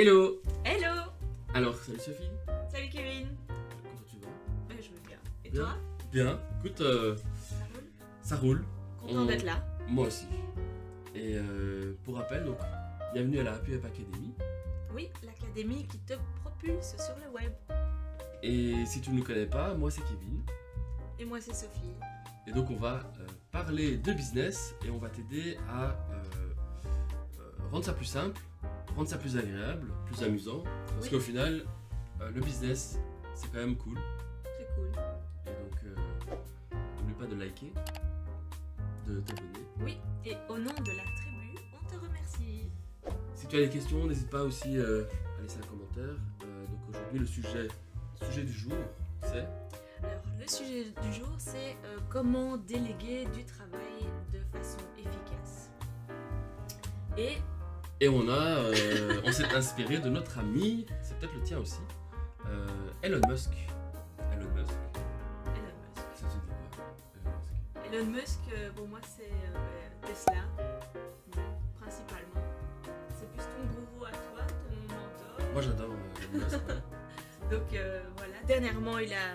Hello. Hello. Alors, salut Sophie. Salut Kevin. Comment tu vas? Je vais bien. Et bien, toi? Bien. Écoute, ça roule. Content d'être là. Moi aussi. Et pour rappel, donc, bienvenue à la Happy Web Academy. Oui, l'académie qui te propulse sur le web. Et si tu ne nous connais pas, moi c'est Kevin. Et moi c'est Sophie. Et donc on va parler de business et on va t'aider à rendre ça plus simple, rendre ça plus agréable, plus amusant. Parce qu'au final, le business, c'est quand même cool. Très cool. Et donc, n'oublie pas de liker, de t'abonner. Oui, et au nom de la tribu, on te remercie. Si tu as des questions, n'hésite pas aussi à laisser un commentaire. Donc aujourd'hui, le sujet du jour, c'est... Alors, le sujet du jour, c'est comment déléguer du travail de façon efficace. Et on s'est inspiré de notre ami, c'est peut-être le tien aussi, Elon Musk. Elon Musk. Elon Musk. Ça te dit quoi, Elon Musk? Elon Musk, pour moi, c'est Tesla, principalement. C'est plus ton gourou à toi, ton mentor. Moi, j'adore Elon Musk. Donc, voilà. Dernièrement, il a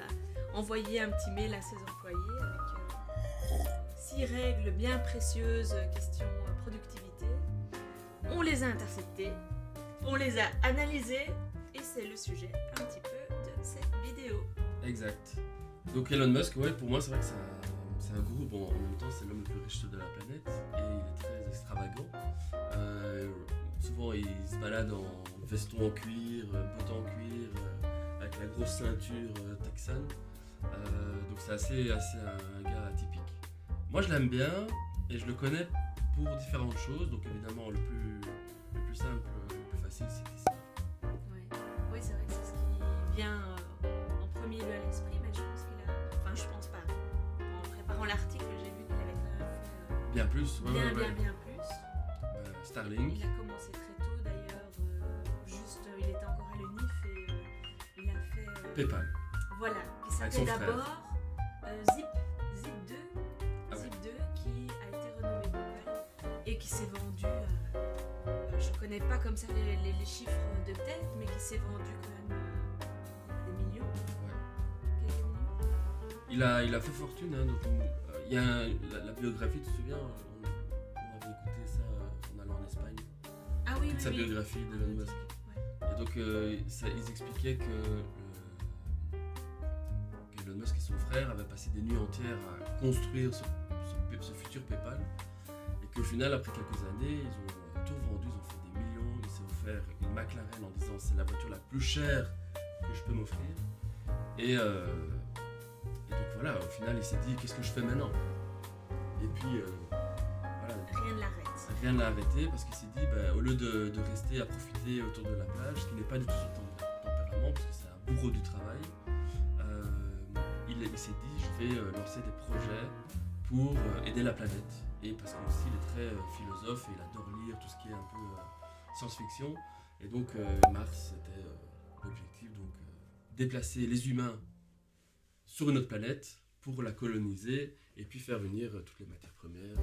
envoyer un petit mail à ses employés avec 6 règles bien précieuses, question productivité. On les a interceptées, on les a analysées et c'est le sujet un petit peu de cette vidéo. Exact. Donc Elon Musk, ouais, pour moi c'est vrai que c'est un gourou. Bon, en même temps c'est l'homme le plus riche de la planète et il est très extravagant. Souvent il se balade en veston en cuir, bottes en cuir, avec la grosse ceinture texane. Donc c'est assez un gars atypique. Moi je l'aime bien et je le connais pour différentes choses. Donc évidemment le plus simple, le plus facile, c'est Tesla. Ouais. Oui, c'est vrai que c'est ce qui vient en premier lieu à l'esprit, mais je pense qu'il a... Enfin je pense pas. En préparant l'article, j'ai vu qu'il avait quand même fait... Bien plus, ouais, bien plus. Starlink. Il a commencé très tôt d'ailleurs. Il était encore à l'UNIF et il a fait... PayPal. Voilà, qui s'appelait d'abord Zip 2, ah Zip 2 qui a été renommé Google et qui s'est vendu, je ne connais pas comme ça les chiffres de tête, mais qui s'est vendu quand même des millions. Ouais. Il a fait fortune, hein, donc il y a la biographie, tu te souviens, on avait écouté ça en allant en Espagne. Ah oui, sa biographie d'Elon Musk. Ouais. Et donc ils expliquaient que Elon Musk et son frère avaient passé des nuits entières à construire ce futur PayPal et qu'au final, après quelques années, ils ont tout vendu, ils ont fait des millions, ils s'est offert une McLaren en disant c'est la voiture la plus chère que je peux m'offrir. Et donc voilà, au final, il s'est dit qu'est-ce que je fais maintenant? Et puis voilà. Rien ne l'arrête. Rien ne l'a arrêté parce qu'il s'est dit au lieu de rester à profiter autour de la plage, ce qui n'est pas du tout son tempérament parce que c'est un bourreau du travail. Il s'est dit je vais lancer des projets pour aider la planète et parce que aussi il est très philosophe et il adore lire tout ce qui est un peu science-fiction et donc Mars c'était l'objectif, donc déplacer les humains sur une autre planète pour la coloniser et puis faire venir toutes les matières premières.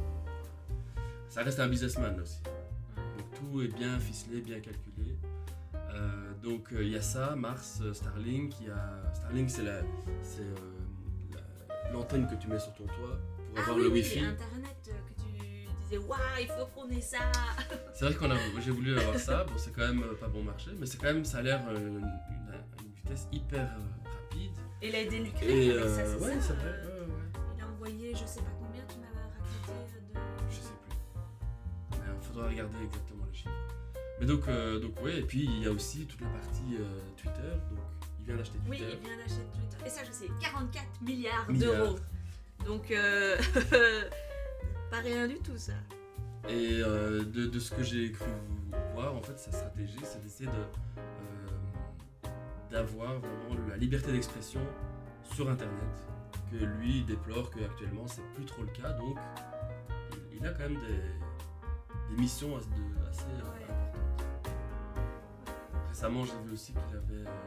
Ça reste un businessman aussi, donc tout est bien ficelé, bien calculé. Donc il y a ça, Mars, Starlink. Starlink c'est l'antenne que tu mets sur ton toit pour avoir le wifi. Internet que tu disais waouh il faut qu'on ait ça. C'est vrai j'ai voulu avoir ça, bon c'est quand même pas bon marché, mais c'est quand même ça a l'air une vitesse hyper rapide. Et il a aidé l'Ukraine. Et ça c'est ouais, ça. Il a envoyé je sais pas combien, tu m'avais raconté je sais plus. Il faudra regarder exactement les chiffres. Mais donc ouais, et puis il y a aussi toute la partie Twitter, donc il vient d'acheter Twitter. Oui, il vient d'acheter Twitter, et ça je sais, 44 milliards d'euros, donc pas rien du tout ça. Et de ce que j'ai cru voir, en fait sa stratégie c'est d'essayer d'avoir vraiment la liberté d'expression sur internet, que lui déplore qu'actuellement c'est plus trop le cas, donc il a quand même des missions assez... Récemment, j'ai vu aussi qu'il avait la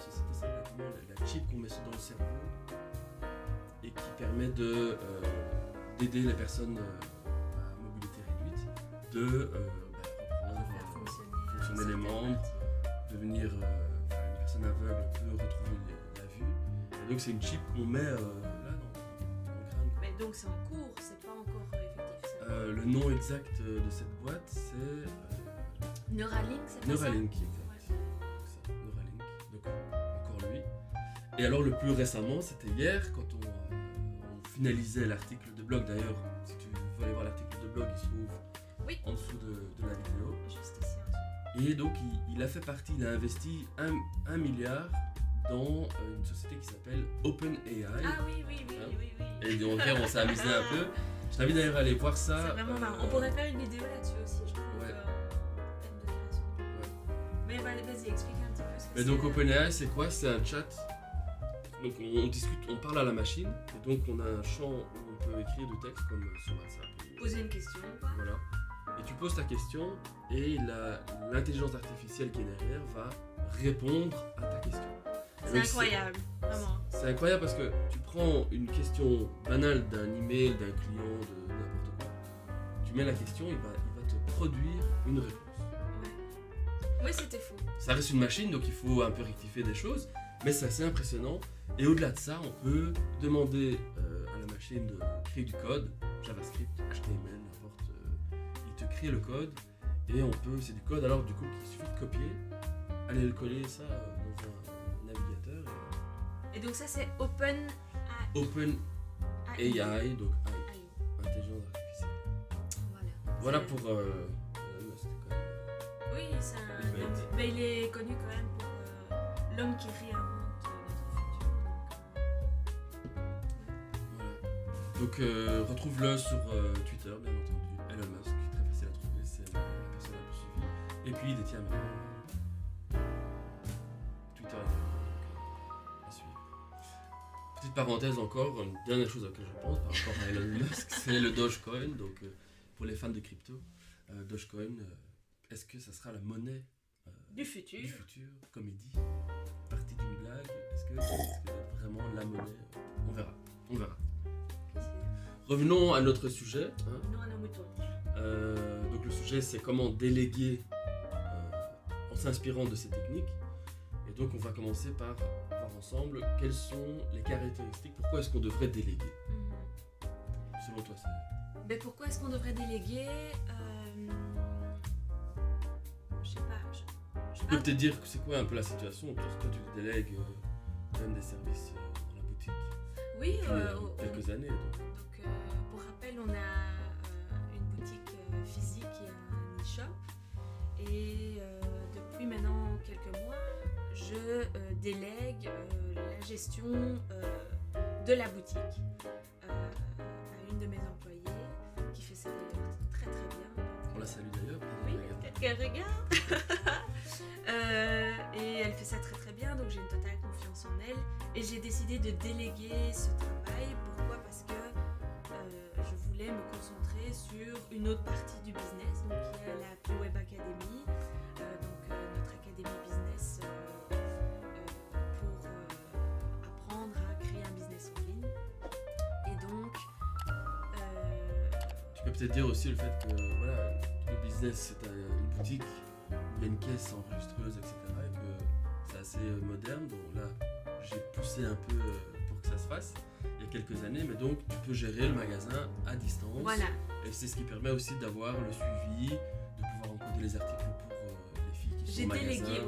société, ça s'appelle comment, la chip qu'on met dans le cerveau et qui permet d'aider les personnes à mobilité réduite de reprendre entendre devenir une personne aveugle peut retrouver la vue. Et donc c'est une chip qu'on met là dans le crâne. Mais donc c'est en cours, c'est pas encore effectif. Le nom exact de cette boîte c'est Neuralink, c'est Neuralink. Ça Neuralink. Donc encore lui. Et alors le plus récemment, c'était hier quand on finalisait l'article de blog. D'ailleurs, si tu veux aller voir l'article de blog, il se trouve en dessous de la vidéo. Juste ici en dessous. Et donc il a fait partie, il a investi 1 milliard dans une société qui s'appelle OpenAI. Ah oui. Et donc on s'est amusé un peu. Je t'invite d'ailleurs à aller voir ça. C'est vraiment marrant. On pourrait faire une vidéo là-dessus aussi, je trouve. Ouais. Mais vas-y, explique un petit peu ce que c'est. Donc OpenAI, c'est quoi? C'est un chat. Donc on discute, on parle à la machine. Et donc on a un champ où on peut écrire du texte comme sur WhatsApp. Poser une question. Voilà. Et tu poses ta question et l'intelligence artificielle qui est derrière va répondre à ta question. C'est incroyable, vraiment. C'est incroyable parce que tu prends une question banale d'un email, d'un client, de n'importe quoi. Tu mets la question, il va te produire une réponse. Oui, c'était fou. Ça reste une machine, donc il faut un peu rectifier des choses, mais c'est assez impressionnant. Et au-delà de ça, on peut demander à la machine de créer du code, JavaScript, HTML, n'importe. Il te crée le code, et on peut, c'est du code, alors du coup, il suffit de copier, aller le coller ça dans un navigateur. Et donc ça, c'est OpenAI, donc intelligence artificielle. Voilà pour... Oui, c'est un... mais il est connu quand même pour l'homme qui réinvente notre futur. Donc retrouve-le sur Twitter, bien entendu. Elon Musk, très facile à trouver, c'est la personne la plus suivie. Et puis il détient maintenant Twitter, donc à suivre. Petite parenthèse encore, une dernière chose à laquelle je pense par rapport à Elon Musk, c'est le Dogecoin. Donc pour les fans de crypto, Dogecoin. Est-ce que ça sera la monnaie du futur, comme il dit, partie d'une blague? Est-ce que c'est vraiment la monnaie? On verra. Revenons à notre sujet. Revenons à nos moutons. Donc le sujet, c'est comment déléguer en s'inspirant de ces techniques. Et donc on va commencer par voir ensemble quelles sont les caractéristiques. Pourquoi est-ce qu'on devrait déléguer? Selon toi, c'est... Mais pourquoi est-ce qu'on devrait déléguer? Je peux peut-être dire que c'est quoi un peu la situation où toi tu délègues même des services dans la boutique. Oui, quelques années. Donc pour rappel, on a une boutique physique et un e-shop. Et depuis maintenant quelques mois, je délègue la gestion de la boutique à une de mes employées qui fait ça très très bien. On la salue d'ailleurs. Oui, peut-être qu'elle regarde. Et elle fait ça très très bien, donc j'ai une totale confiance en elle. Et j'ai décidé de déléguer ce travail. Pourquoi? Parce que je voulais me concentrer sur une autre partie du business, donc qui est la Happy Web Academy, notre académie business pour apprendre à créer un business en ligne. Et donc... Tu peux peut-être dire aussi le fait que voilà, le business c'est une boutique, il y a une caisse enregistreuse, etc. Et que c'est assez moderne. Donc là, j'ai poussé un peu pour que ça se fasse il y a quelques années. Mais donc, tu peux gérer le magasin à distance. Voilà. Et c'est ce qui permet aussi d'avoir le suivi, de pouvoir encoder les articles pour les filles qui sont au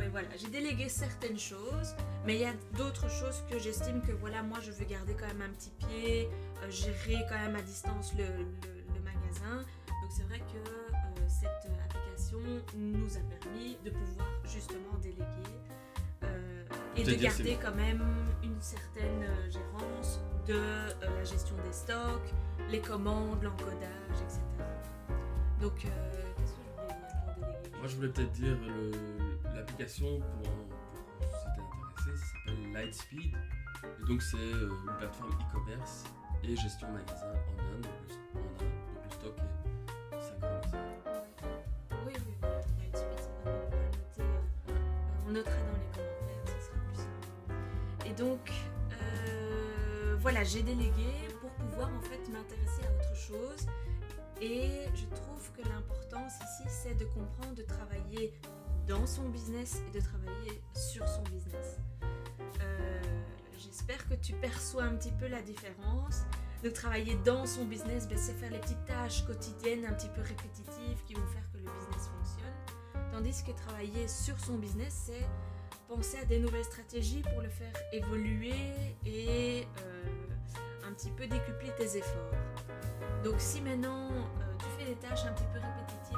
magasin. J'ai délégué certaines choses. Mais il y a d'autres choses que j'estime que voilà, moi, je veux garder quand même un petit pied, gérer quand même à distance le magasin. Donc, c'est vrai que cette application nous a permis de pouvoir justement déléguer et de garder quand même une certaine gérance de la gestion des stocks, les commandes, l'encodage, etc. Donc, qu'est-ce que je voulais dire pour déléguer? Moi, je voulais peut-être dire l'application pour s'y intéresser, ça s'appelle Lightspeed. Et donc, c'est une plateforme e-commerce et gestion magasin en Inde. Donc, le stock est... notera dans les commentaires, ça sera plus simple. Et donc voilà, j'ai délégué pour pouvoir en fait m'intéresser à autre chose, et je trouve que l'importance ici c'est de comprendre, de travailler dans son business et de travailler sur son business. J'espère que tu perçois un petit peu la différence. De travailler dans son business, ben, c'est faire les petites tâches quotidiennes un petit peu répétitives qui vont faire que le business fonctionne. Tandis que travailler sur son business, c'est penser à des nouvelles stratégies pour le faire évoluer et un petit peu décupler tes efforts. Donc si maintenant tu fais des tâches un petit peu répétitives,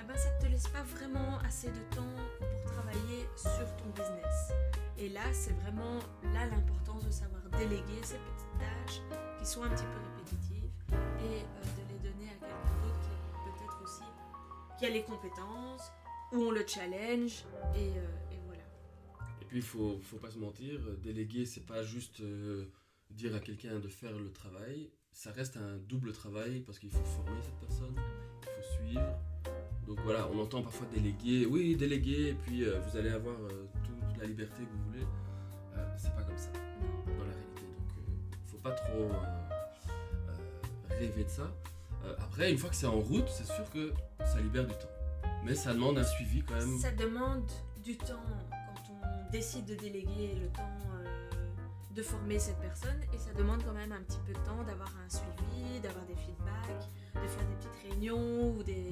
eh ben, ça ne te laisse pas vraiment assez de temps pour travailler sur ton business. Et là, c'est vraiment là l'importance de savoir déléguer ces petites tâches qui sont un petit peu répétitives et de les donner à quelqu'un d'autre qui peut-être aussi qui a les compétences, où on le challenge et voilà. Et puis, il faut pas se mentir, déléguer, c'est pas juste dire à quelqu'un de faire le travail. Ça reste un double travail parce qu'il faut former cette personne, il faut suivre. Donc voilà, on entend parfois déléguer, oui, déléguer, et puis vous allez avoir toute la liberté que vous voulez. C'est pas comme ça dans la réalité, donc faut pas trop rêver de ça. Après, une fois que c'est en route, c'est sûr que ça libère du temps, mais ça demande un suivi quand même. Ça demande du temps quand on décide de déléguer, le temps de former cette personne, et ça demande quand même un petit peu de temps d'avoir un suivi, d'avoir des feedbacks, de faire des petites réunions ou des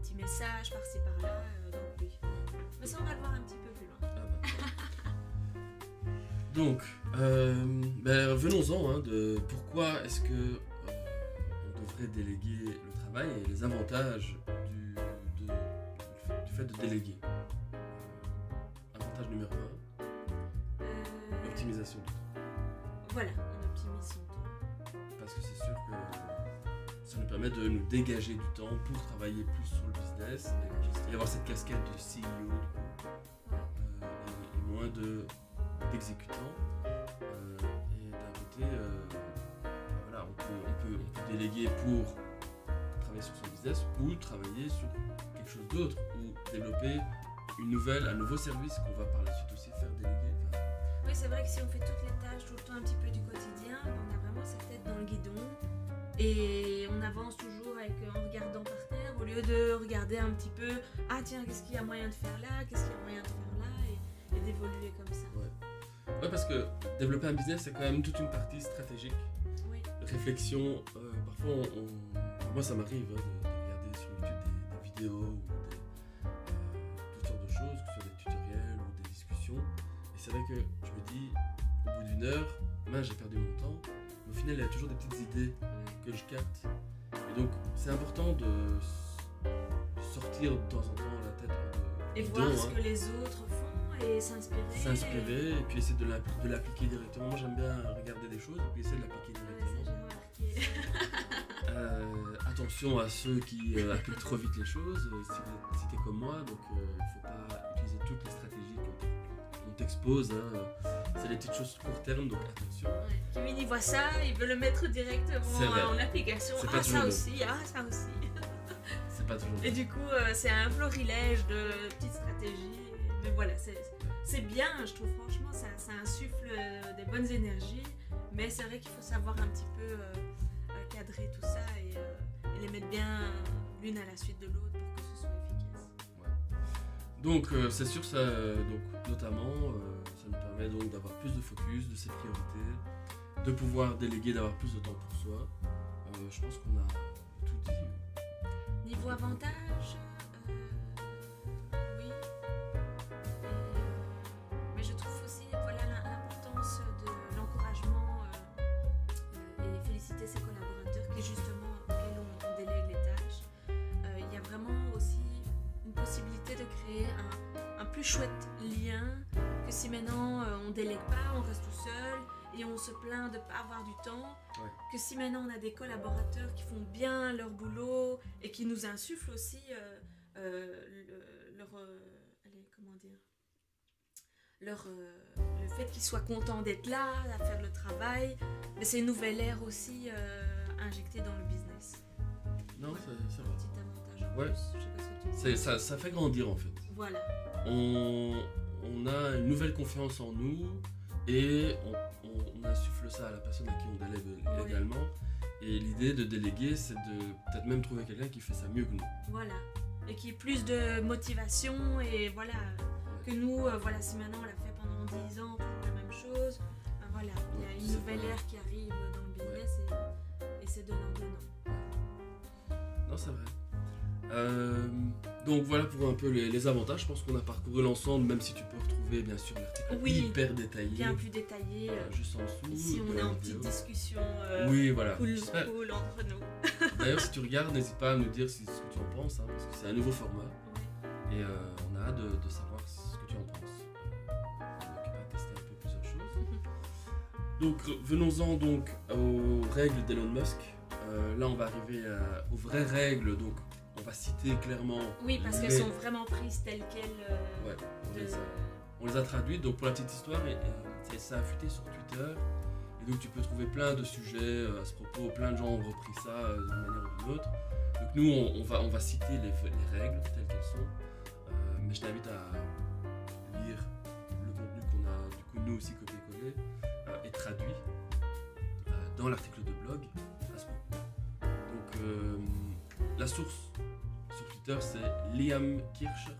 petits messages par-ci par-là, donc oui. Mais ça, on va le voir un petit peu plus loin. Donc, ben, venons-en, de pourquoi est-ce que on devrait déléguer le travail et les avantages du fait de déléguer. Avantage numéro 1, l'optimisation du temps. Voilà, on optimise son temps. Parce que c'est sûr que ça nous permet de nous dégager du temps pour travailler plus sur le business et avoir cette casquette de CEO et moins d'exécutant, et d'un côté voilà, on peut déléguer pour travailler sur son business ou travailler sur quelque chose d'autre ou développer un nouveau service qu'on va par la suite aussi faire déléguer. Oui, c'est vrai que si on fait toutes les tâches tout le temps un petit peu du quotidien, on a vraiment sa tête dans le guidon et on avance toujours en regardant par terre au lieu de regarder un petit peu, ah tiens, qu'est-ce qu'il y a moyen de faire là, qu'est-ce qu'il y a moyen de faire là, et d'évoluer comme ça. Ouais. Ouais, parce que développer un business, c'est quand même toute une partie stratégique, oui. Réflexion. Parfois, moi, ça m'arrive de regarder sur YouTube des vidéos ou toutes sortes de choses, que ce soit des tutoriels ou des discussions. Et c'est vrai que je me dis, au bout d'une heure, j'ai perdu mon temps. Mais au final, il y a toujours des petites idées que je capte. Et donc, c'est important de sortir de temps en temps la tête et voir ce que les autres font. Et s'inspirer et puis essayer de l'appliquer directement. Moi, j'aime bien regarder des choses et puis essayer de l'appliquer directement. Attention à ceux qui appliquent trop vite les choses, si t'es comme moi, donc il ne faut pas utiliser toutes les stratégies qu'on t'expose, c'est des petites choses court terme, donc attention. Kevin, il voit ça, il veut le mettre directement en application, ah ça aussi. C'est pas toujours et bon. Du coup, c'est un florilège de petites stratégies. Mais voilà, c'est bien, je trouve, franchement, ça insuffle des bonnes énergies, mais c'est vrai qu'il faut savoir un petit peu cadrer tout ça et les mettre bien l'une à la suite de l'autre pour que ce soit efficace. Ouais. Donc, c'est sûr, ça, donc, notamment, ça nous permet donc d'avoir plus de focus, de ses priorités, de pouvoir déléguer, d'avoir plus de temps pour soi. Je pense qu'on a tout dit. Niveau avantages, ses collaborateurs qui justement auxquels on délègue les tâches. Il y a vraiment aussi une possibilité de créer un plus chouette lien que si maintenant on délègue pas, on reste tout seul et on se plaint de ne pas avoir du temps, que si maintenant on a des collaborateurs qui font bien leur boulot et qui nous insufflent aussi le fait qu'ils soient contents d'être là, à faire le travail, mais c'est une nouvelle ère aussi injectée dans le business. Non, voilà, c'est vrai. Petit avantage. Ouais. Je sais pas ce que tu dis. Ça fait grandir en fait. Voilà. On a une nouvelle confiance en nous et on insuffle ça à la personne à qui on délègue également. Et l'idée de déléguer, c'est de peut-être même trouver quelqu'un qui fait ça mieux que nous. Voilà. et qu'il y ait plus de motivation et voilà, que nous, voilà, si maintenant on l'a fait pendant 10 ans pour la même chose, ben voilà, il y a une nouvelle ère qui arrive dans le business et c'est donnant. Non, c'est vrai. Donc voilà pour un peu les avantages. Je pense qu'on a parcouru l'ensemble, même si tu peux retrouver bien sûr l'article hyper détaillé, bien plus détaillé, juste en dessous. Ici on est en petite discussion cool entre nous. D'ailleurs si tu regardes, n'hésite pas à nous dire ce que tu en penses, hein, parce que c'est un nouveau format et on a hâte de savoir ce que tu en penses. Donc on va tester un peu plusieurs choses. Donc venons-en donc aux règles d'Elon Musk. Là on va arriver aux vraies règles, donc on va citer clairement. Oui, parce qu'elles sont vraiment prises telles quelles. On les a traduites. Donc, pour la petite histoire, ça a affûté sur Twitter. Et donc, tu peux trouver plein de sujets à ce propos. Plein de gens ont repris ça d'une manière ou d'une autre. Donc, nous, on va citer les règles telles qu'elles sont. Mais je t'invite à lire le contenu qu'on a, du coup, nous aussi copié-collé et traduit dans l'article de blog à ce propos. Donc, la source sur Twitter, c'est Liam Kircher.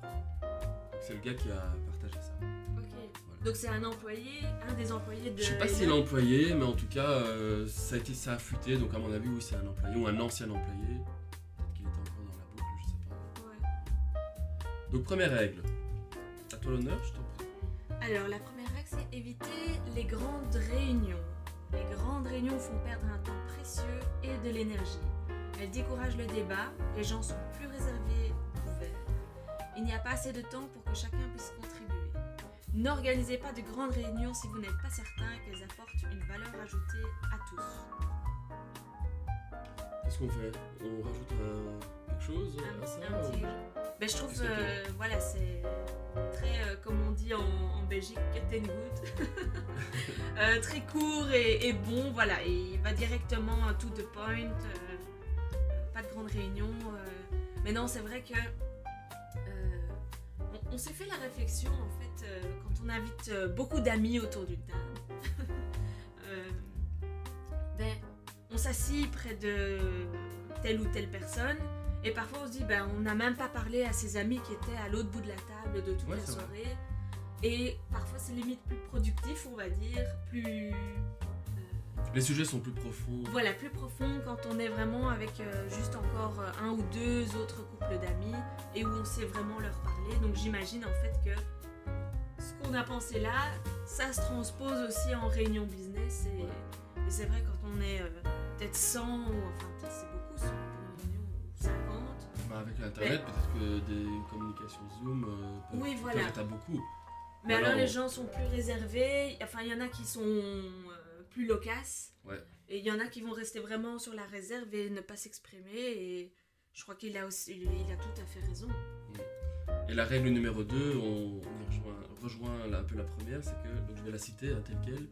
C'est le gars qui a partagé ça. Ok. Voilà. Donc c'est un employé, un des employés de... Je sais pas si c'est l'employé, mais en tout cas, ça a fuité. Donc à mon avis, oui, c'est un employé ou un ancien employé. Peut-être qu'il était encore dans la boucle, je sais pas. Ouais. Donc première règle. À toi l'honneur, je t'en prie. Alors la première règle, c'est éviter les grandes réunions. Les grandes réunions font perdre un temps précieux et de l'énergie. Elle décourage le débat, les gens sont plus réservés, ouverts. Il n'y a pas assez de temps pour que chacun puisse contribuer. N'organisez pas de grandes réunions si vous n'êtes pas certain qu'elles apportent une valeur ajoutée à tous. Qu'est-ce qu'on fait? On rajoute quelque chose à ça? Je trouve que c'est très, comme on dit en Belgique, cut and good. Très court et bon, voilà. Et il va directement to the point. De grandes réunions, mais non, c'est vrai que on s'est fait la réflexion en fait quand on invite beaucoup d'amis autour d'une table. On s'assit près de telle ou telle personne et parfois on se dit on n'a même pas parlé à ses amis qui étaient à l'autre bout de la table de toute la soirée et parfois c'est limite plus productif, on va dire, plus... Les sujets sont plus profonds. Voilà, plus profonds quand on est vraiment avec juste encore un ou deux autres couples d'amis et où on sait vraiment leur parler. Donc j'imagine en fait que ce qu'on a pensé là, ça se transpose aussi en réunion business. Et c'est vrai quand on est peut-être 100, ou enfin peut-être c'est beaucoup, 100 ou 50. Avec l'internet, peut-être que des communications Zoom, t'as beaucoup. Mais alors les gens sont plus réservés, enfin il y en a qui sont... plus loquace, et il y en a qui vont rester vraiment sur la réserve et ne pas s'exprimer, et je crois qu'il a aussi, il a tout à fait raison. Et la règle numéro 2, on rejoint un peu la première, c'est que, donc je vais la citer telle quelle,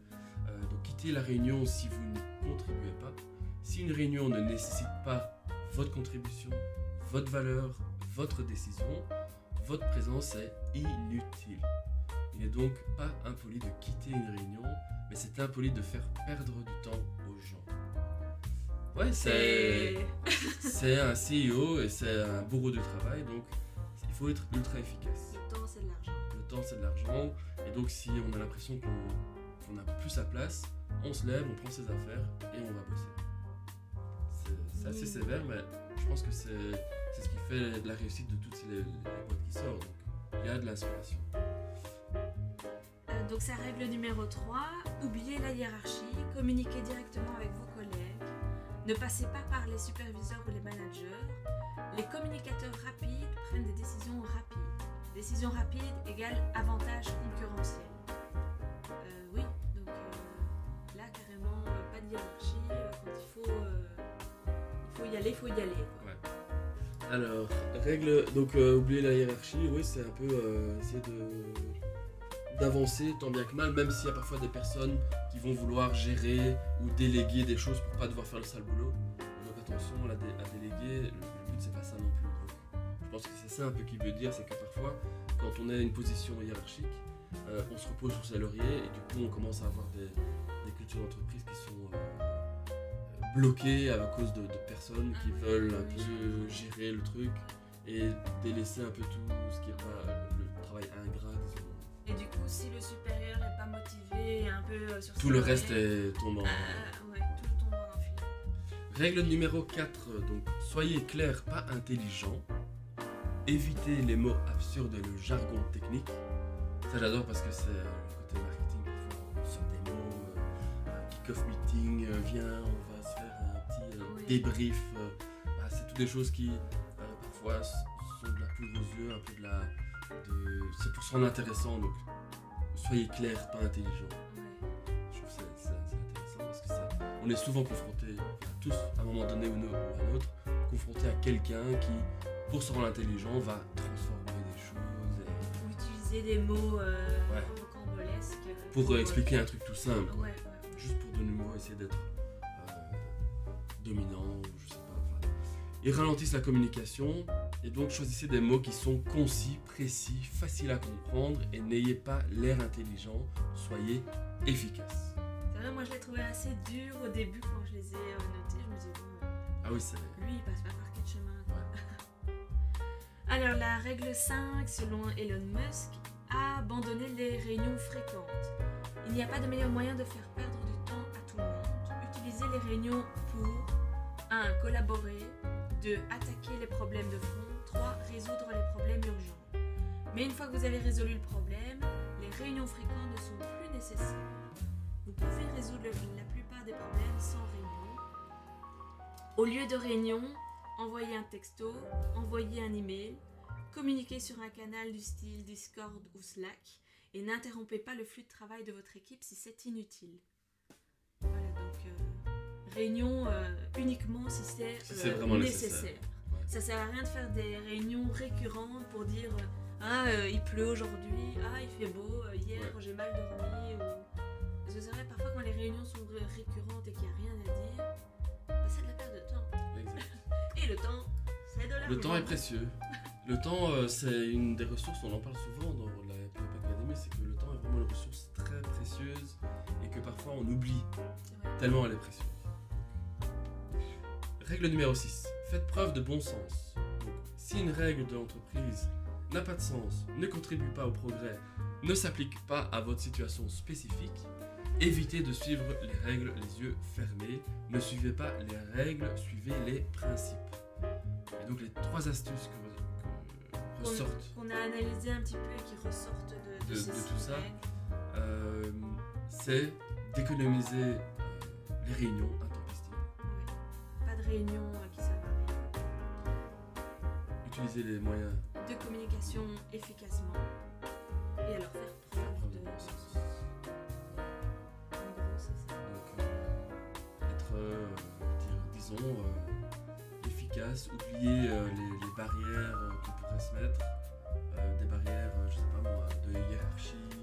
donc quittez la réunion si vous ne contribuez pas. Si une réunion ne nécessite pas votre contribution, votre valeur, votre décision, votre présence est inutile. Il n'est donc pas impoli de quitter une réunion, mais c'est impoli de faire perdre du temps aux gens. Ouais, c'est un CEO et c'est un bourreau de travail, donc il faut être ultra efficace. Le temps, c'est de l'argent. Le temps, c'est de l'argent. Et donc, si on a l'impression qu'on n'a plus sa place, on se lève, on prend ses affaires et on va bosser. C'est assez sévère, mais je pense que c'est ce qui fait de la réussite de toutes les boîtes qui sortent. Donc, il y a de l'inspiration. Donc sa règle numéro 3, oubliez la hiérarchie, communiquez directement avec vos collègues, ne passez pas par les superviseurs ou les managers, les communicateurs rapides prennent des décisions rapides. Décision rapide égale avantage concurrentiel. Oui, donc là carrément pas de hiérarchie, quand il faut y aller. Ouais. Alors, règle, donc oubliez la hiérarchie, oui c'est un peu essayer d'avancer tant bien que mal, même s'il y a parfois des personnes qui vont vouloir gérer ou déléguer des choses pour pas devoir faire le sale boulot. Donc attention à déléguer, le but c'est pas ça non plus. Donc, je pense que c'est ça un peu qui veut dire, c'est que parfois quand on est à une position hiérarchique, on se repose sur ses lauriers et du coup on commence à avoir des cultures d'entreprise qui sont bloquées à cause de personnes qui veulent un peu gérer le truc et délaisser un peu tout ce qui est pas le travail ingrat, disons. Et du coup, si le supérieur n'est pas motivé et un peu sur tout le reste tombe en... ouais, tout tombe en enfilade. Règle numéro 4, donc soyez clair, pas intelligent. Évitez les mots absurdes et le jargon technique. Ça j'adore parce que c'est le côté marketing, parfois on sort des mots, un kick-off meeting, viens, on va se faire un petit débrief. C'est toutes des choses qui parfois sont de la poudre aux yeux, un peu de la... C'est pour se rendre intéressant, donc soyez clair, pas intelligent. Je trouve que c'est intéressant parce que ça, on est souvent confronté, tous à un moment donné ou à un autre, confronté à quelqu'un qui, pour se rendre intelligent, va transformer des choses et... Ou utiliser des mots rocambolesques pour expliquer un truc tout simple, juste pour de nouveau essayer d'être dominant, je sais pas. Ils ralentissent la communication et donc choisissez des mots qui sont concis, précis, faciles à comprendre et n'ayez pas l'air intelligent, soyez efficace. C'est vrai, moi je l'ai trouvé assez dur au début quand je les ai notés, je me disais bon, lui il passe pas par quel chemin. Ouais. Alors la règle 5, selon Elon Musk, abandonnez les réunions fréquentes. Il n'y a pas de meilleur moyen de faire perdre du temps à tout le monde. Utilisez les réunions pour 1. Collaborer. 2. Attaquer les problèmes de fond. 3. Résoudre les problèmes urgents. Mais une fois que vous avez résolu le problème, les réunions fréquentes ne sont plus nécessaires. Vous pouvez résoudre la plupart des problèmes sans réunion. Au lieu de réunion, envoyez un texto, envoyez un email, communiquez sur un canal du style Discord ou Slack et n'interrompez pas le flux de travail de votre équipe si c'est inutile. Voilà, donc... réunions uniquement si c'est, vraiment nécessaire. Ouais. Ça sert à rien de faire des réunions récurrentes pour dire il pleut aujourd'hui, il fait beau, hier j'ai mal dormi. Ou... Parce que c'est vrai, parfois quand les réunions sont récurrentes et qu'il n'y a rien à dire, c'est de la perte de temps. Et le temps, c'est de l'argent. Le temps est précieux. Le temps, c'est une des ressources, on en parle souvent dans la Happy Web Academy, c'est que le temps est vraiment une ressource très précieuse et que parfois on oublie tellement elle est précieuse. Règle numéro 6, faites preuve de bon sens. Donc, si une règle de l'entreprise n'a pas de sens, ne contribue pas au progrès, ne s'applique pas à votre situation spécifique, évitez de suivre les règles les yeux fermés. Ne suivez pas les règles, suivez les principes. Et donc les trois astuces qu'on ressortent... Qu'on a analysées un petit peu et qui ressortent de tout ça, c'est d'économiser les réunions. Réunions qui servent à rien. Utiliser les moyens de communication efficacement et alors faire preuve de bon sens. En gros, c'est ça. Donc, être, efficace, oublier les barrières qu'on pourrait se mettre, des barrières, je sais pas moi, de hiérarchie,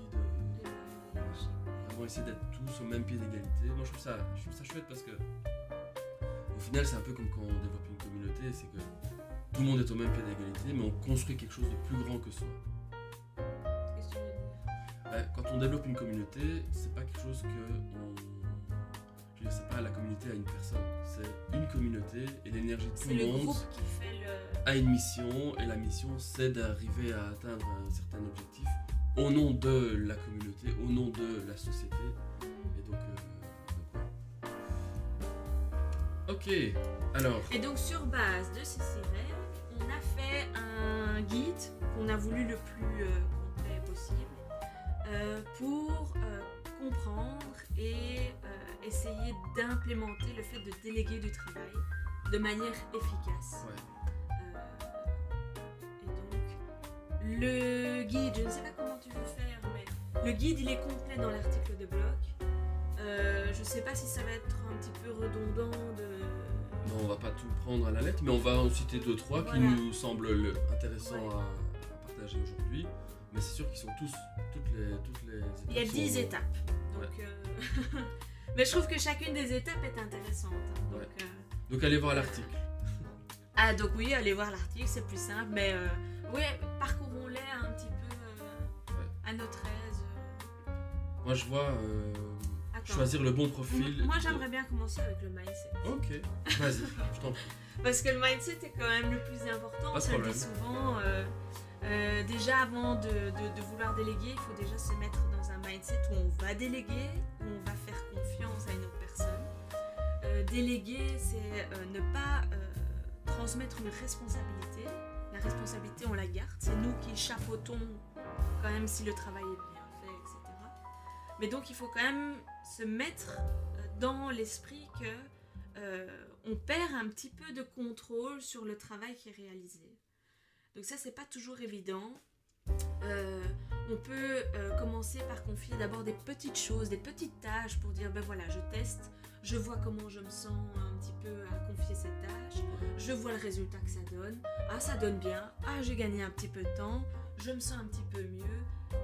vraiment essayer d'être tous au même pied d'égalité. Moi, je trouve ça chouette parce que au final, c'est un peu comme quand on développe une communauté, c'est que tout le monde est au même pied d'égalité, mais on construit quelque chose de plus grand que soi. Qu'est-ce que tu veux dire ? Quand on développe une communauté, c'est pas quelque chose que c'est pas la communauté à une personne, c'est une communauté et l'énergie de tout le monde groupe qui fait le... a une mission et la mission c'est d'arriver à atteindre un certain objectif au nom de la communauté, au nom de la société. Et donc ok, alors... Et donc sur base de ces règles, on a fait un guide qu'on a voulu le plus complet possible pour comprendre et essayer d'implémenter le fait de déléguer du travail de manière efficace. Et donc, le guide, je ne sais pas comment tu veux faire, mais le guide il est complet dans l'article de blog. Je sais pas si ça va être un petit peu redondant de... Non, on va pas tout prendre à la lettre, mais on va en citer 2-3 qui nous semblent intéressants à partager aujourd'hui. Mais c'est sûr qu'ils sont tous, toutes les étapes. Il y a 10 étapes. Donc, mais je trouve que chacune des étapes est intéressante. Hein, donc, donc allez voir l'article. Ah donc oui, allez voir l'article, c'est plus simple. Mais parcourons-les un petit peu à notre aise. Moi je vois... Choisir le bon profil. Moi, j'aimerais bien commencer avec le mindset. Ok, vas-y, je t'en prie. Parce que le mindset est quand même le plus important. Pas de problème. On le dit souvent, déjà avant de vouloir déléguer, il faut déjà se mettre dans un mindset où on va déléguer, où on va faire confiance à une autre personne. Déléguer, c'est ne pas transmettre une responsabilité. La responsabilité, on la garde. C'est nous qui chapeautons quand même si le travail est bien fait, etc. Mais donc, il faut quand même se mettre dans l'esprit que on perd un petit peu de contrôle sur le travail qui est réalisé. Donc ça, c'est pas toujours évident. On peut commencer par confier d'abord des petites choses, des petites tâches pour dire, ben voilà, je teste, je vois comment je me sens un petit peu à confier cette tâche, je vois le résultat que ça donne, ah ça donne bien, ah j'ai gagné un petit peu de temps, je me sens un petit peu mieux,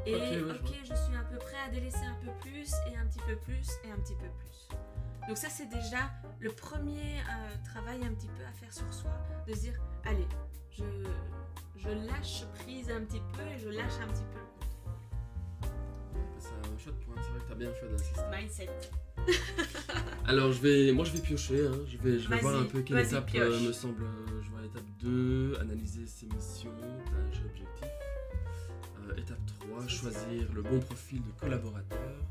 et ok, je suis un peu prêt à délaisser un peu plus, et un petit peu plus, et un petit peu plus. Donc ça, c'est déjà le premier travail un petit peu à faire sur soi, de se dire, allez, je lâche prise un petit peu et je lâche un petit peu le contrôle. C'est un shot point, c'est vrai que t'as bien fait d'assister. Mindset. Alors je vais piocher, hein. je vais voir un peu quelle étape me semble. Je vois l'étape 2, analyser ses missions, tâches et objectifs. Étape 3, choisir le bon profil de collaborateur.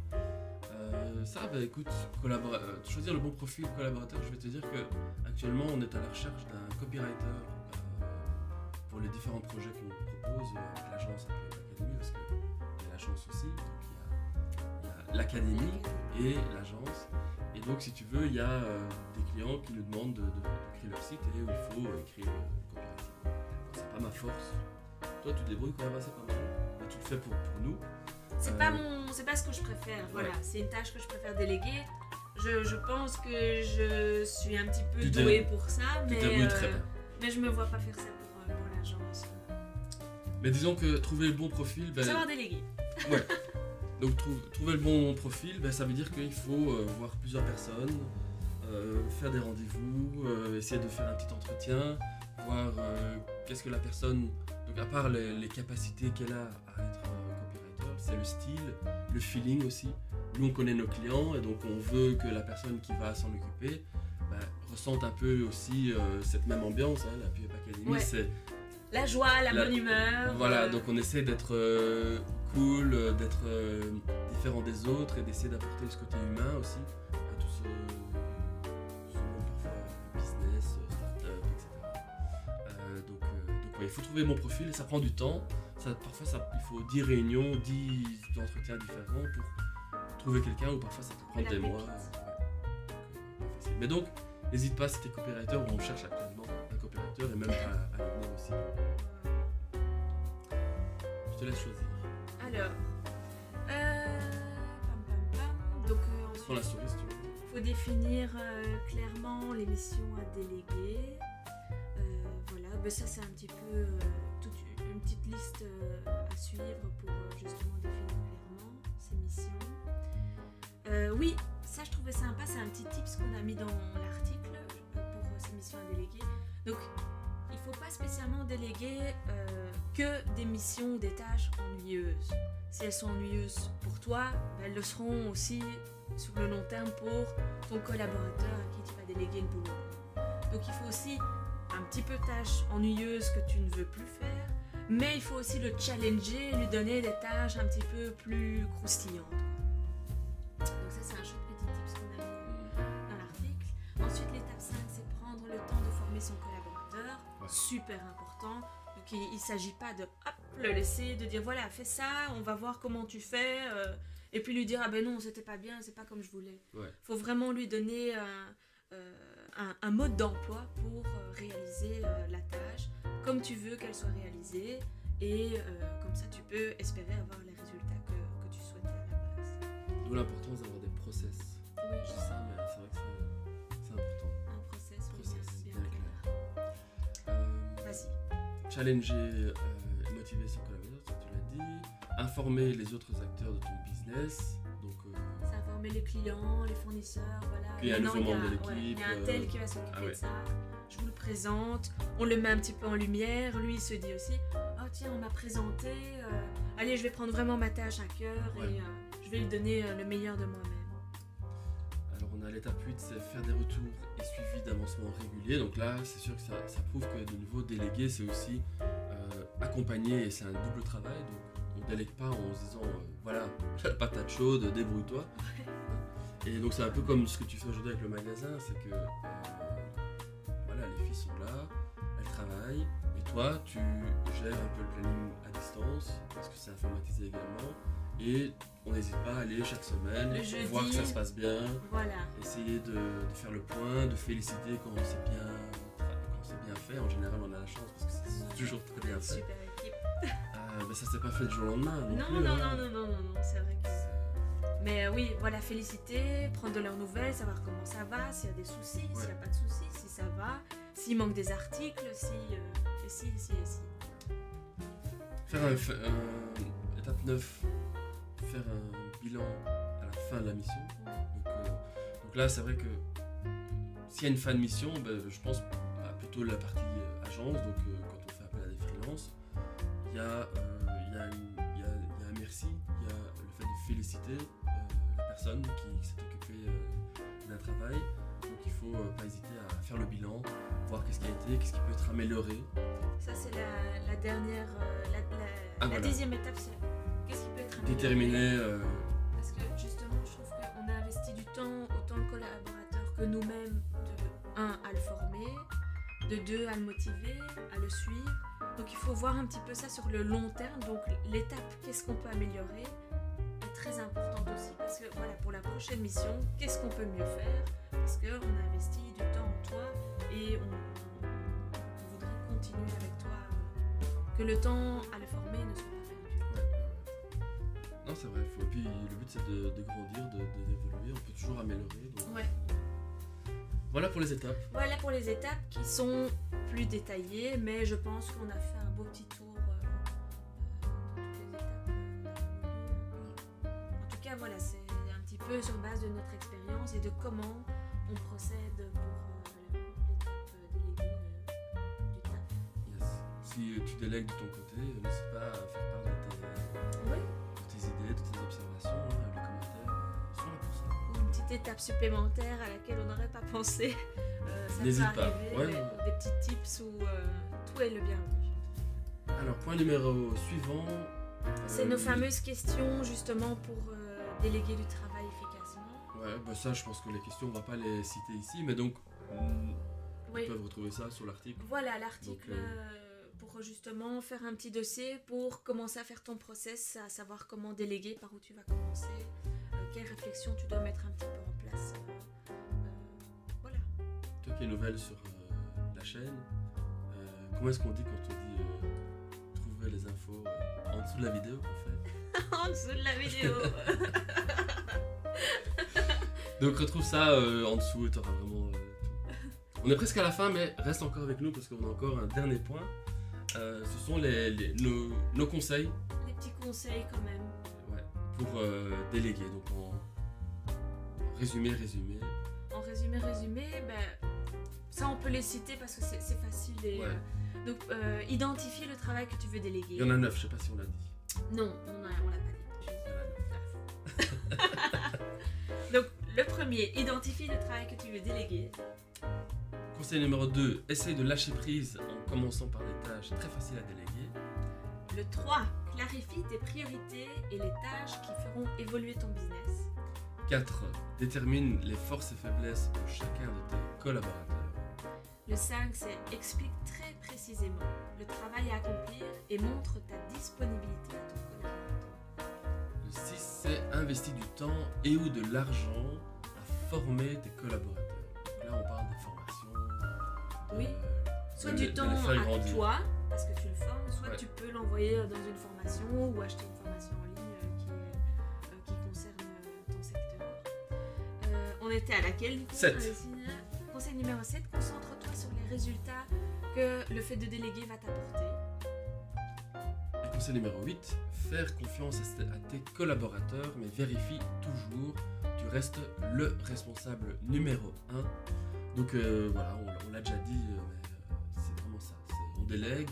Ça, bah écoute, choisir le bon profil de collaborateur, je vais te dire que actuellement on est à la recherche d'un copywriter pour les différents projets qu'on propose avec l'agence Happy Web Academy, parce qu'il y a l'agence aussi, donc il y a l'académie et l'agence. Et donc si tu veux, il y a des clients qui nous demandent de créer leur site et où il faut écrire le copywriting. Bon, c'est pas ma force. Toi tu te débrouilles quand même assez pas mal. Mais tu le fais pour nous. C'est pas ce que je préfère, voilà. Ouais. C'est une tâche que je préfère déléguer. Je pense que je suis un petit peu douée pour ça, mais je me vois pas faire ça pour l'agence. Mais disons que trouver le bon profil... savoir déléguer. Ouais. Donc trouver le bon profil, ça veut dire qu'il faut voir plusieurs personnes, faire des rendez-vous, essayer de faire un petit entretien, voir qu'est-ce que la personne... Donc à part les capacités qu'elle a à être... c'est le style, le feeling aussi. Nous, on connaît nos clients et donc on veut que la personne qui va s'en occuper ressente un peu aussi cette même ambiance. Hein, la Happy Web Academy, c'est la joie, la bonne humeur. Voilà, donc on essaie d'être cool, d'être différent des autres et d'essayer d'apporter ce côté humain aussi à tout ce monde parfois business, start-up, etc. Donc, il faut trouver mon profil et ça prend du temps. Parfois, il faut 10 réunions, 10 entretiens différents pour trouver quelqu'un, ou parfois ça peut prendre des mois. Mais donc, n'hésite pas si t'es copywriter, on cherche actuellement un copywriter et même à l'année aussi. Je te laisse choisir. Alors, ensuite, prends la souris, si tu veux. Faut définir clairement les missions à déléguer. Ça c'est un petit peu... une petite liste à suivre pour justement définir clairement ces missions. Oui, ça je trouvais sympa, c'est un petit tips qu'on a mis dans l'article pour ces missions à déléguer. Donc il ne faut pas spécialement déléguer que des missions ou des tâches ennuyeuses. Si elles sont ennuyeuses pour toi, elles le seront aussi sur le long terme pour ton collaborateur à qui tu vas déléguer le boulot. Donc il faut aussi un petit peu tâches ennuyeuses que tu ne veux plus faire, mais il faut aussi le challenger, lui donner des tâches un petit peu plus croustillantes. Donc ça, c'est un chouette petit tips qu'on a mis dans l'article. Ensuite, l'étape 5, c'est prendre le temps de former son collaborateur. Ouais. Super important. Donc il ne s'agit pas de le laisser, de dire voilà, fais ça, on va voir comment tu fais, et puis lui dire ah ben non, c'était pas bien, c'est pas comme je voulais. Il faut vraiment lui donner un mode d'emploi pour réaliser la tâche comme tu veux qu'elle soit réalisée, et comme ça tu peux espérer avoir les résultats que tu souhaitais à la base. D'où l'importance d'avoir des process. Oui. Je dis ça, mais c'est vrai que c'est important. Un process bien clair. Vas-y. Challenger et motiver son collaborateur, tu l'as dit. Informer les autres acteurs de ton business. Mais les clients, les fournisseurs, voilà. Il y a un nouveau membre de l'équipe. Il y a un tel qui va s'occuper de ça. Je vous le présente. On le met un petit peu en lumière. Lui, il se dit aussi, oh tiens, on m'a présenté. Allez, je vais prendre vraiment ma tâche à cœur et je vais lui donner le meilleur de moi-même. on a l'étape 8, c'est faire des retours et suivi d'avancements réguliers. Donc là, c'est sûr que ça prouve que de nouveau déléguer, c'est aussi accompagner, et c'est un double travail. Donc on délègue pas en se disant voilà, patate chaude, débrouille-toi. Et donc c'est un peu comme ce que tu fais aujourd'hui avec le magasin, c'est que voilà, les filles sont là, elles travaillent, et toi tu gères un peu le planning à distance, parce que c'est informatisé également, et on n'hésite pas à aller chaque semaine, jeudi, voir que ça se passe bien, voilà. Essayer de faire le point, de féliciter quand c'est bien fait. En général on a la chance parce que c'est toujours très bien fait. Super équipe. Mais ça s'est pas fait du jour au lendemain. Non, c'est vrai que... Mais oui, voilà, féliciter, prendre de leurs nouvelles, savoir comment ça va, s'il y a des soucis, s'il n'y a pas de soucis, si ça va, s'il manque des articles, si. Faire étape 9, faire un bilan à la fin de la mission. Donc là, c'est vrai que s'il y a une fin de mission, ben, je pense à plutôt la partie agence. Donc quand on fait appel à des freelances, il y a un merci, il y a le fait de féliciter la personne qui s'est occupée d'un travail. Donc il ne faut pas hésiter à faire le bilan, voir qu'est-ce qui a été, qu'est-ce qui peut être amélioré. Ça c'est la dernière, la deuxième étape, c'est qu'est-ce qui peut être amélioré. Déterminer. Parce que justement je trouve qu'on a investi du temps, autant le collaborateur que nous-mêmes, de 1 à le former, de 2 à le motiver, à le suivre. Donc il faut voir un petit peu ça sur le long terme. Donc l'étape qu'est-ce qu'on peut améliorer est très importante aussi, parce que voilà, pour la prochaine mission, qu'est-ce qu'on peut mieux faire, parce qu'on a investi du temps en toi et on voudrait continuer avec toi, que le temps à le former ne soit pas perdu. Ouais. Non, c'est vrai, faut. Et puis le but c'est de grandir, d'évoluer, on peut toujours améliorer. Donc... Ouais. Voilà pour les étapes. Voilà pour les étapes qui sont plus détaillées, mais je pense qu'on a fait un beau petit tour de toutes les étapes. En tout cas, voilà, c'est un petit peu sur base de notre expérience et de comment on procède pour l'étape déléguée du taf. Yes. Si tu délègues de ton côté, n'hésite pas à faire part de tes idées, de tes observations, les commentaires. Étape supplémentaire à laquelle on n'aurait pas pensé, ça n'hésite pas, des petits tips où tout est le bienvenu. Alors point numéro suivant, c'est nos fameuses questions justement pour déléguer du travail efficacement. Ouais, bah ça je pense que les questions on va pas les citer ici, mais donc ils peuvent retrouver ça sur l'article. Voilà l'article, donc, pour justement faire un petit dossier pour commencer à faire ton process, à savoir comment déléguer, par où tu vas commencer. Quelles réflexions tu dois mettre un petit peu en place. Voilà. Toi qui es nouvelle sur la chaîne, comment est-ce qu'on dit quand on dit trouver les infos en dessous de la vidéo en fait? En dessous de la vidéo. Donc retrouve ça en dessous et t'auras vraiment tout. On est presque à la fin, mais reste encore avec nous parce qu'on a encore un dernier point. Ce sont nos conseils. Les petits conseils quand même. Pour déléguer, donc en résumé. En résumé, ben, ça on peut les citer parce que c'est facile. Et, donc identifie le travail que tu veux déléguer. Il y en a 9, je sais pas si on l'a dit. Non, on l'a pas dit. Il y en a 9. Donc le premier, identifie le travail que tu veux déléguer. Conseil numéro 2, essaye de lâcher prise en commençant par des tâches très faciles à déléguer. Le 3, clarifie tes priorités et les tâches qui feront évoluer ton business. 4, détermine les forces et faiblesses de chacun de tes collaborateurs. Le 5, c'est explique très précisément le travail à accomplir et montre ta disponibilité à ton collaborateur. Le 6, c'est investis du temps et ou de l'argent à former tes collaborateurs. Donc là, on parle de formation. Oui, soit du temps à toi, parce que tu le formes, soit tu peux l'envoyer dans une formation ou acheter une formation en ligne qui concerne ton secteur. On était à laquelle du coup? 7. Conseil numéro 7, concentre-toi sur les résultats que le fait de déléguer va t'apporter. Et conseil numéro 8, faire confiance à tes collaborateurs, mais vérifie toujours, tu restes le responsable numéro 1. Donc voilà, on l'a déjà dit, c'est vraiment ça. On délègue,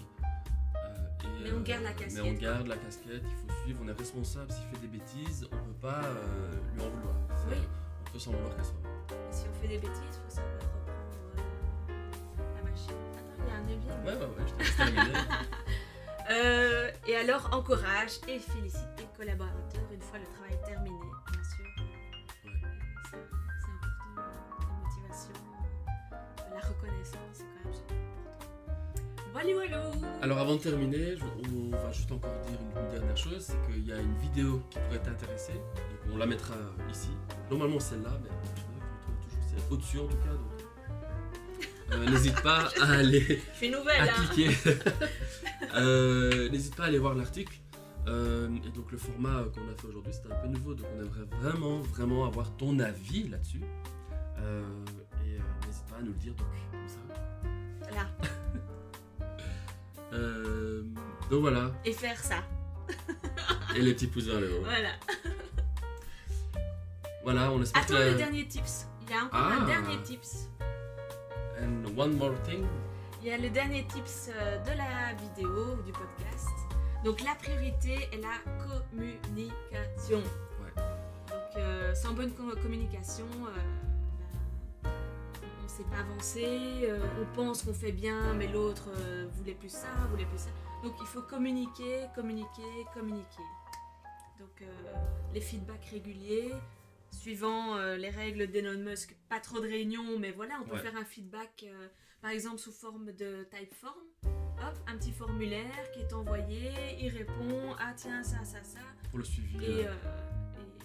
mais on garde la casquette. Il faut suivre, on est responsable. S'il fait des bêtises, on ne peut pas lui en vouloir. Oui. On peut s'en vouloir qu'à soi. fait des bêtises, faut savoir reprendre la machine. Attends, il y a un évier. Ouais, ouais, je t'ai terminé. Et alors, encourage et félicite tes collaborateurs une fois le travail terminé, bien sûr. Ouais. C'est important, la motivation, la reconnaissance, c'est quand même important. Voilà, voilà. Alors, avant de terminer, on va juste encore dire une dernière chose, c'est qu'il y a une vidéo qui pourrait t'intéresser, donc on la mettra ici. Normalement, celle-là, mais on trouve toujours au-dessus en tout cas. Donc. N'hésite pas à aller cliquer. N'hésite pas à aller voir l'article. Et donc le format qu'on a fait aujourd'hui, c'était un peu nouveau, donc on aimerait vraiment avoir ton avis là-dessus. Et n'hésite pas à nous le dire, donc comme ça. Là. Donc voilà. Et faire ça. Et les petits pouces vers le haut. Voilà. Voilà, on espère. Attends, le dernier tips. Il y a encore un dernier tips. And one more thing. Il y a le dernier tips de la vidéo ou du podcast. Donc la priorité est la communication. Ouais. Donc sans bonne communication, on ne sait pas avancer. On pense qu'on fait bien, mais l'autre voulait plus ça, voulait plus ça. Donc il faut communiquer, communiquer, communiquer. Donc les feedbacks réguliers. Suivant les règles d'Elon Musk, pas trop de réunions, mais voilà, on peut faire un feedback, par exemple sous forme de typeform. Hop, un petit formulaire qui est envoyé, il répond, ah tiens, ça, ça, ça. Pour le suivi, et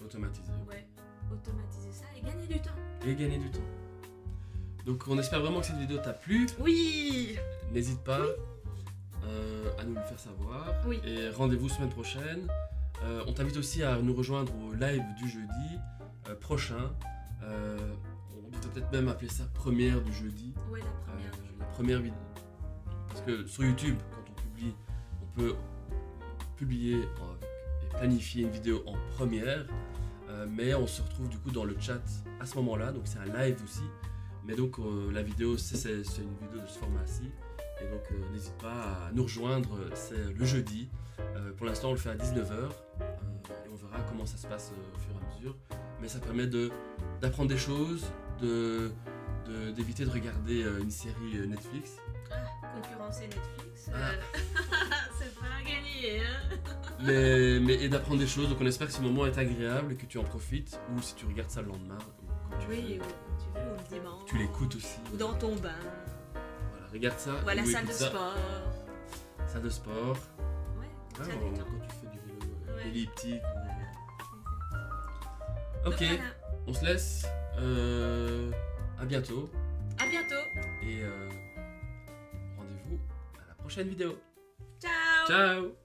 automatiser. Ouais, automatiser ça et gagner du temps. Et gagner du temps. Donc on espère vraiment que cette vidéo t'a plu. Oui. N'hésite pas à nous le faire savoir. Oui. Et rendez-vous semaine prochaine. On t'invite aussi à nous rejoindre au live du jeudi. Prochain, on peut peut-être même appeler ça première du jeudi. Ouais, la première. La première vidéo. Parce que sur YouTube, quand on publie, on peut publier et planifier une vidéo en première, mais on se retrouve du coup dans le chat à ce moment-là, donc c'est un live aussi. Mais donc la vidéo, c'est une vidéo de ce format-ci, et donc n'hésite pas à nous rejoindre, c'est le jeudi. Pour l'instant, on le fait à 19h, et on verra comment ça se passe au fur et à mesure. Mais ça permet d'apprendre des choses, d'éviter de regarder une série Netflix. Concurrencer Netflix, c'est pas gagné, hein. Et d'apprendre des choses, donc on espère que ce moment est agréable et que tu en profites, ou si tu regardes ça le lendemain, comme tu veux, ou le dimanche. Tu l'écoutes aussi. Ou dans ton bain. Voilà, regarde ça. Ou à la salle de sport. Salle de sport. Ouais, quand tu fais du vélo elliptique. Ok, voilà. On se laisse, à bientôt. À bientôt. Et rendez-vous à la prochaine vidéo. Ciao. Ciao.